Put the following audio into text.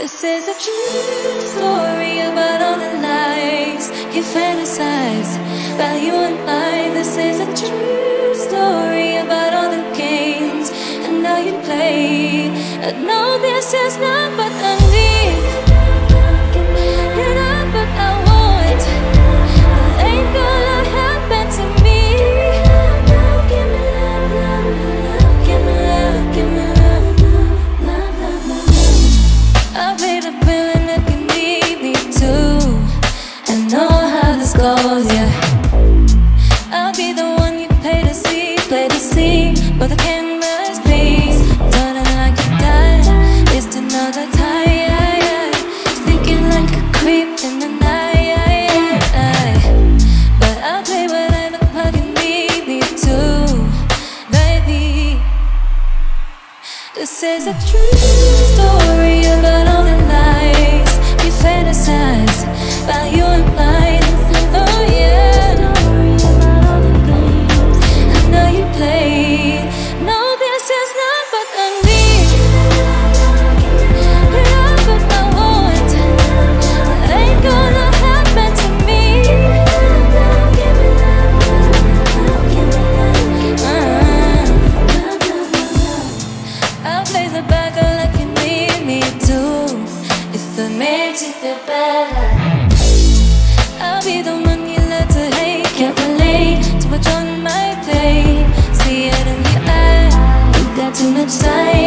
This is a true story about all the lies you fantasize about you and I. This is a true story about all the games and how you play. And no, this is not but a need. You're not what I want. It ain't gonna happen to me. Give me love, love, love, give me love, give me love, love, love, love, love. I made a feeling that you need me too. I know how this goes, yeah. I'll be the one you pay to see, but I can't. This is a true story about all the lies you fantasize about you and mine. Oh yeah, about all the games I know you play. No, this is not but a need. You're not what I want. It ain't gonna happen to me. I'll be the one you love to hate. Can't relate to what's on my plate. See it in your eye. You got too much time.